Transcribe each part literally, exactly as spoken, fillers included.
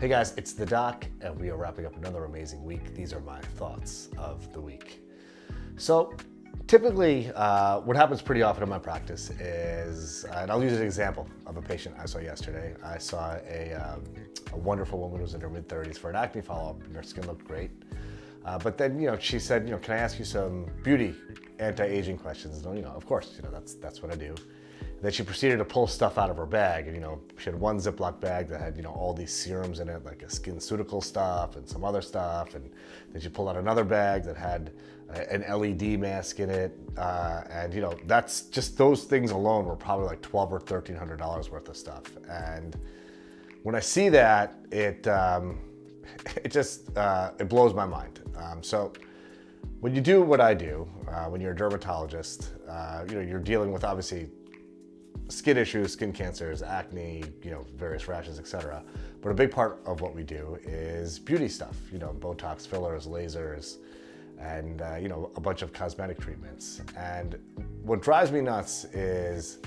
Hey guys, it's the Doc, and we are wrapping up another amazing week. These are my thoughts of the week. So typically, uh, what happens pretty often in my practice is, uh, and I'll use an example of a patient I saw yesterday. I saw a, um, a wonderful woman who was in her mid thirties for an acne follow-up, and her skin looked great. Uh, but then, you know, she said, you know, can I ask you some beauty anti-aging questions? And, you know, of course, you know, that's, that's what I do. Then she proceeded to pull stuff out of her bag, and you know, she had one Ziploc bag that had, you know, all these serums in it, like a SkinCeutical stuff and some other stuff, and then she pulled out another bag that had a, an L E D mask in it, uh, and you know, that's just, those things alone were probably like twelve or thirteen hundred dollars worth of stuff. And when I see that, it um, it just uh, it blows my mind. Um, so. When you do what I do, uh, when you're a dermatologist, uh, you know, you're dealing with obviously skin issues, skin cancers, acne, you know, various rashes, et cetera. But a big part of what we do is beauty stuff, you know, Botox, fillers, lasers, and uh, you know, a bunch of cosmetic treatments. And what drives me nuts is,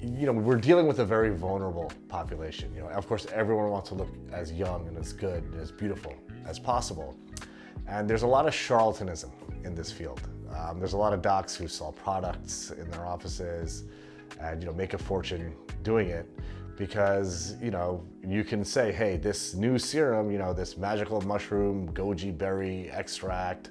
you know, we're dealing with a very vulnerable population. You know, of course, everyone wants to look as young and as good and as beautiful as possible. And there's a lot of charlatanism in this field. Um, there's a lot of docs who sell products in their offices and, you know, make a fortune doing it because, you know, you can say, hey, this new serum, you know, this magical mushroom, goji berry extract,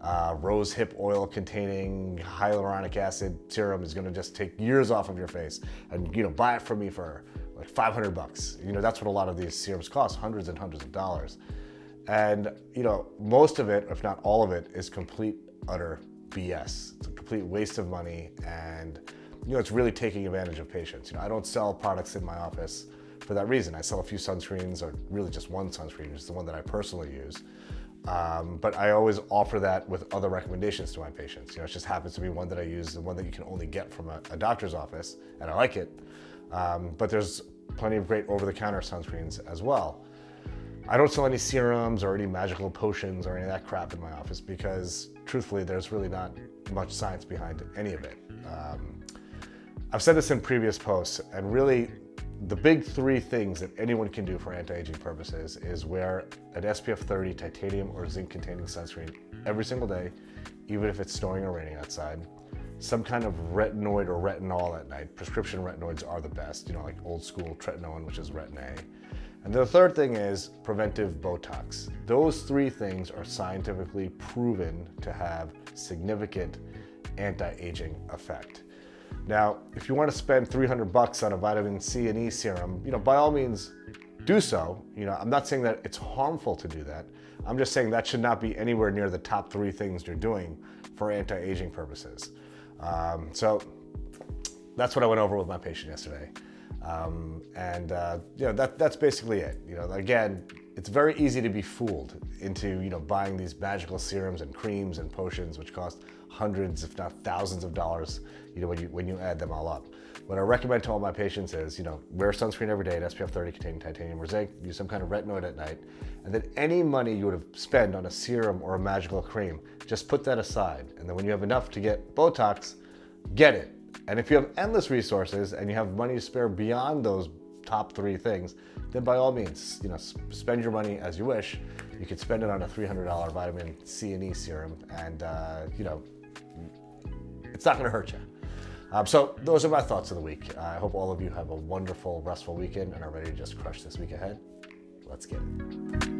uh, rosehip oil containing hyaluronic acid serum is gonna just take years off of your face, and, you know, buy it from me for like five hundred bucks. You know, that's what a lot of these serums cost, hundreds and hundreds of dollars. And, you know, most of it, if not all of it, is complete, utter B S. It's a complete waste of money, and, you know, it's really taking advantage of patients. You know, I don't sell products in my office for that reason. I sell a few sunscreens, or really just one sunscreen, which is the one that I personally use. Um, but I always offer that with other recommendations to my patients. You know, it just happens to be one that I use, the one that you can only get from a, a doctor's office, and I like it. Um, but there's plenty of great over-the-counter sunscreens as well. I don't sell any serums or any magical potions or any of that crap in my office because, truthfully, there's really not much science behind any of it. Um, I've said this in previous posts, and really, the big three things that anyone can do for anti-aging purposes is wear an S P F thirty titanium or zinc-containing sunscreen every single day, even if it's snowing or raining outside. Some kind of retinoid or retinol at night. Prescription retinoids are the best, you know, like old-school tretinoin, which is Retin A. And the third thing is preventive Botox. Those three things are scientifically proven to have significant anti-aging effect. Now, if you want to spend three hundred bucks on a vitamin C and E serum, you know, by all means, do so. You know, I'm not saying that it's harmful to do that. I'm just saying that should not be anywhere near the top three things you're doing for anti-aging purposes. Um, so that's what I went over with my patient yesterday. Um, and, uh, you know, that, that's basically it. You know, again, it's very easy to be fooled into, you know, buying these magical serums and creams and potions, which cost hundreds, if not thousands of dollars, you know, when you, when you add them all up. What I recommend to all my patients is, you know, wear sunscreen every day, an S P F thirty containing titanium or zinc, use some kind of retinoid at night, and then any money you would have spent on a serum or a magical cream, just put that aside. And then when you have enough to get Botox, get it. And if you have endless resources and you have money to spare beyond those top three things, then by all means, you know, spend your money as you wish. You could spend it on a three hundred dollar vitamin C and E serum, and uh, you know, it's not gonna hurt you. Um, so those are my thoughts of the week. Uh, I hope all of you have a wonderful, restful weekend and are ready to just crush this week ahead. Let's get it.